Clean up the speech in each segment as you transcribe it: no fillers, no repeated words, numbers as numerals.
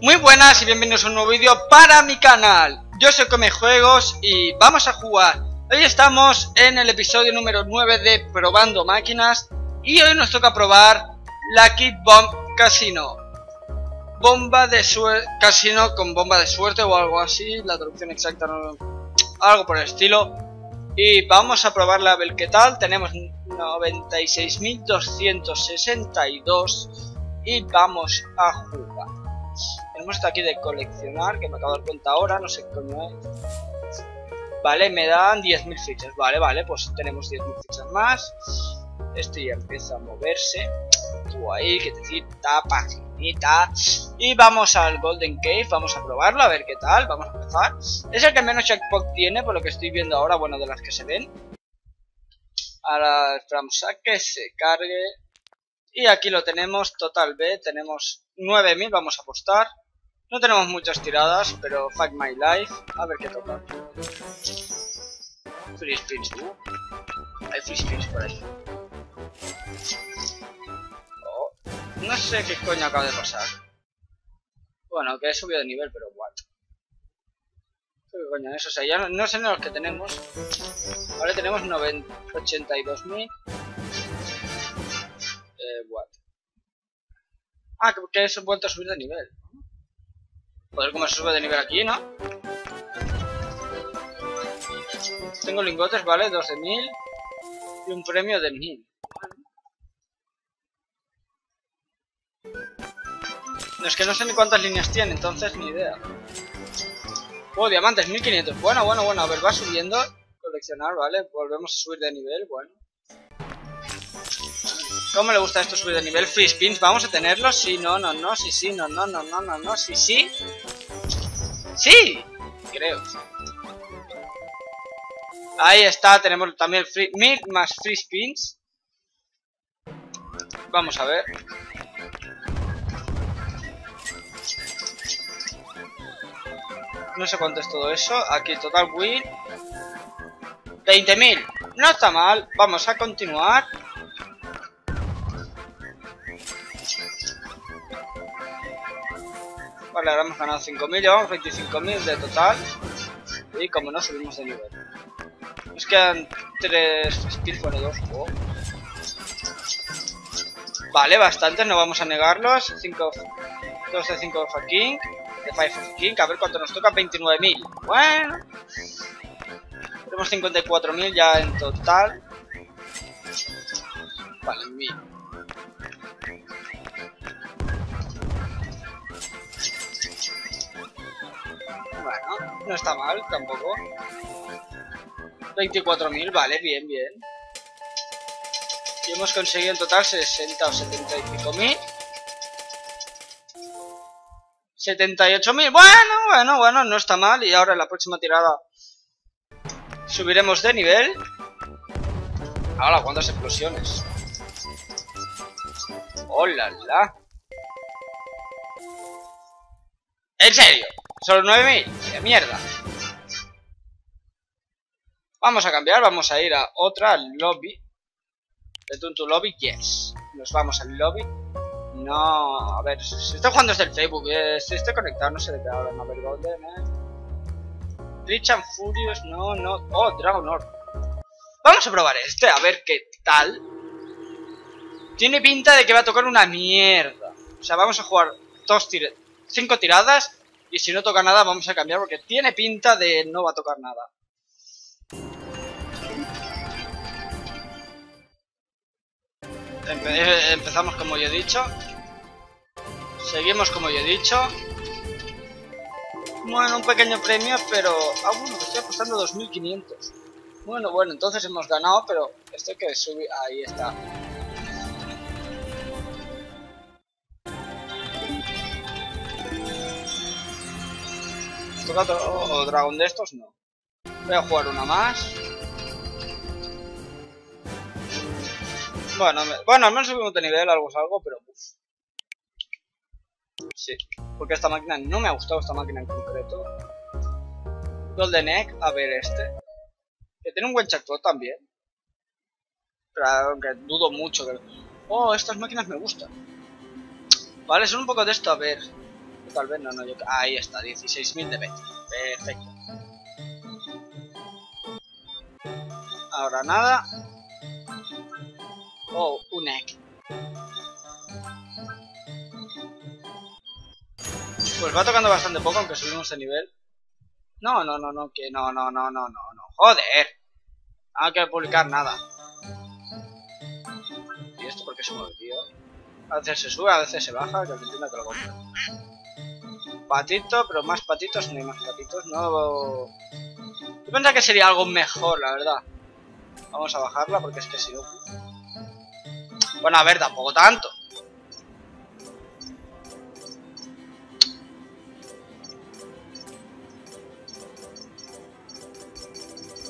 Muy buenas y bienvenidos a un nuevo vídeo para mi canal. Yo soy Comejuegos y vamos a jugar. Hoy estamos en el episodio número 9 de Probando Máquinas y hoy nos toca probar Lucky Bomb Casino. Casino con bomba de suerte o algo así, la traducción exacta no, algo por el estilo. Y vamos a probarla a ver qué tal. Tenemos 96.262 y vamos a jugar. Tenemos esto aquí de coleccionar, que me acabo de dar cuenta ahora, no sé cómo es. Vale, me dan 10.000 fichas. Vale, vale, pues tenemos 10.000 fichas más. Este ya empieza a moverse. Tú ahí, que te cita, paginita. Y vamos al Golden Cave, vamos a probarlo, a ver qué tal, vamos a empezar. Es el que menos checkpoint tiene, por lo que estoy viendo ahora, bueno, de las que se ven. Ahora esperamos a que se cargue. Y aquí lo tenemos, total B, tenemos 9.000, vamos a apostar. No tenemos muchas tiradas, pero fuck my life. A ver qué toca. Free spins, ¿no? Hay free spins por ahí. Oh, no sé qué coño acaba de pasar. Bueno, que he subido de nivel, pero what. ¿Qué coño es? O sea, ya no sé los que tenemos. Ahora tenemos 82.000. What. Ah, que he vuelto a subir de nivel. Joder, como se sube de nivel aquí, ¿no? Tengo lingotes, vale, 12.000 y un premio de 1.000. No, es que no sé ni cuántas líneas tiene, entonces ni idea. Oh, diamantes, 1.500. Bueno, a ver, va subiendo. Coleccionar, vale, volvemos a subir de nivel, bueno. ¿Cómo le gusta esto subir de nivel? Free spins, vamos a tenerlos. Sí, no, sí, no, sí. Sí, creo. Ahí está, tenemos también free 1000 más free spins. Vamos a ver. No sé cuánto es todo eso. Aquí total win 20.000. No está mal, vamos a continuar. Vale, ahora hemos ganado 5.000, llevamos 25.000 de total. Y como no, subimos de nivel. Nos quedan 3 skills, bueno, 2 juegos. Vale, bastantes, no vamos a negarlos. 2 de 5 of King, de 5 of King, a ver cuánto nos toca, 29.000. Bueno, tenemos 54.000 ya en total. Vale, 1.000. Bueno, no está mal tampoco. 24.000, vale, bien, bien. Y hemos conseguido en total 60 o 75.000. 78.000, bueno, no está mal. Y ahora en la próxima tirada subiremos de nivel. Ahora, ¿cuántas explosiones? ¡Hola, la! ¿En serio? Solo 9.000, de mierda. Vamos a cambiar, vamos a ir a otra, al lobby. Return to lobby, yes. Nos vamos al lobby. No, a ver, si estoy jugando desde el Facebook, si estoy conectado, no sé de qué ahora, no, pero Golden, Rich and Furious, no. Oh, Dragon Orb. Vamos a probar este, a ver qué tal. Tiene pinta de que va a tocar una mierda. O sea, vamos a jugar 5 tiradas. Y si no toca nada vamos a cambiar porque tiene pinta de no va a tocar nada. Empezamos como yo he dicho. Seguimos como yo he dicho. Bueno, un pequeño premio, pero... Ah, bueno, me estoy apostando 2.500. Bueno, entonces hemos ganado, pero esto que sube... Ahí está. O dragón de estos no. Voy a jugar una más. Bueno, al menos subimos de nivel, algo es algo, pero uff. Sí, porque esta máquina no me ha gustado, esta máquina en concreto. Golden Egg, a ver este. Que tiene un buen checkpoint también. Pero aunque dudo mucho que... Oh, estas máquinas me gustan. Vale, son un poco de esto, a ver. tal vez, no, yo... Ahí está, 16.000 de bestia. Perfecto. Ahora nada. Oh, un egg. Pues va tocando bastante poco, aunque subimos de nivel. No, que no. Joder. No hay que publicar nada. ¿Y esto por qué se mueve, tío? A veces se sube, a veces se baja, que entiendo que lo compro. Patito, pero más patitos, no hay más patitos, no... Yo pensaba que sería algo mejor, la verdad. Vamos a bajarla porque es que si no... Bueno, a ver, tampoco tanto.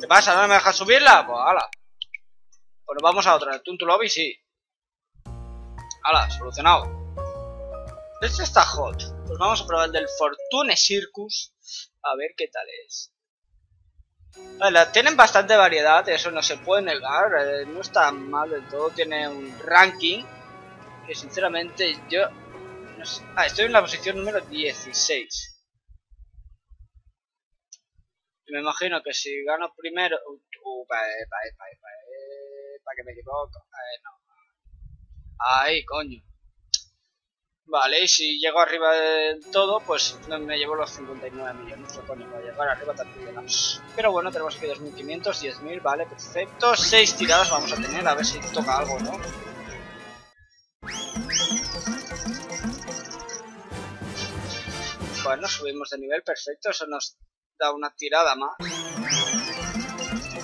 ¿Qué pasa? ¿No me dejas subirla? Pues ala. Bueno, vamos a otra. El Tuntu Lobby, sí. Ala, solucionado. Este está hot. Pues vamos a probar el del Fortune Circus. A ver qué tal es. Vale, tienen bastante variedad, eso no se puede negar. No está mal del todo. Tiene un ranking que sinceramente yo... No sé. Ah, estoy en la posición número 16. Me imagino que si gano primero... Para que me equivoco. No. Ahí, coño. Vale, y si llego arriba del todo, pues me llevo los 59 millones. Lo coño, voy a llegar arriba también. Pero bueno, tenemos aquí 2.500, 10.000, vale, perfecto. 6 tiradas vamos a tener, a ver si toca algo, ¿no? Bueno, subimos de nivel, perfecto. Eso nos... Da una tirada más.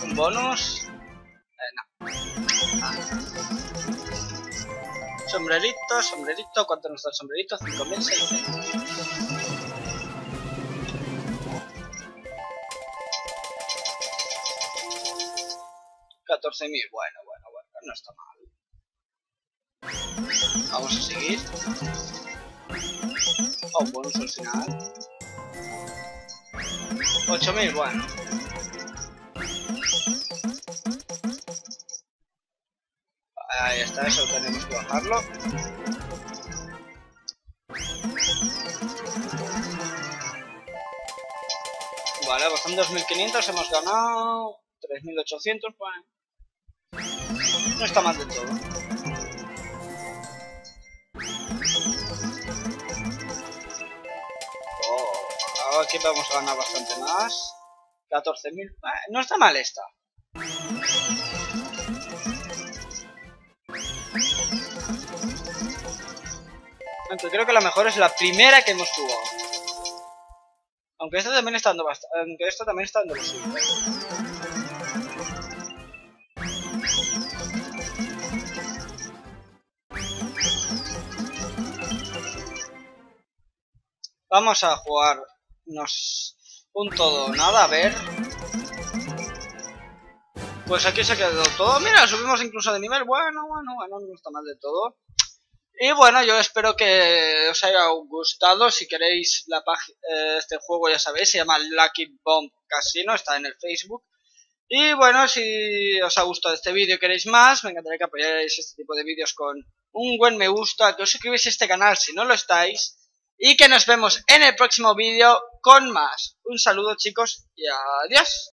Un bonus. No. Sombrerito, sombrerito. ¿Cuánto nos da el sombrerito? 5.000, 14.000. Bueno. No está mal. Vamos a seguir. Oh, bonus al final. 8.000, bueno. Ahí está, eso tenemos que bajarlo. Vale, pues son 2.500, hemos ganado 3.800, bueno. No está mal de todo. Aquí vamos a ganar bastante más. 14.000. No está mal esta. Aunque creo que la mejor es la primera que hemos jugado. Aunque esta también está dando bastante. Aunque esta también está dando lo suyo. Vamos a jugar. Un todo nada, a ver. Pues aquí se ha quedado todo. Mira, subimos incluso de nivel. Bueno, no está mal de todo. Y bueno, yo espero que os haya gustado. Si queréis la este juego, ya sabéis, se llama Lucky Bomb Casino, está en el Facebook. Y bueno, si os ha gustado este vídeo y queréis más, me encantaría que apoyáis este tipo de vídeos con un buen me gusta, que os suscribáis a este canal si no lo estáis. Y que nos vemos en el próximo vídeo con más. Un saludo, chicos, y adiós.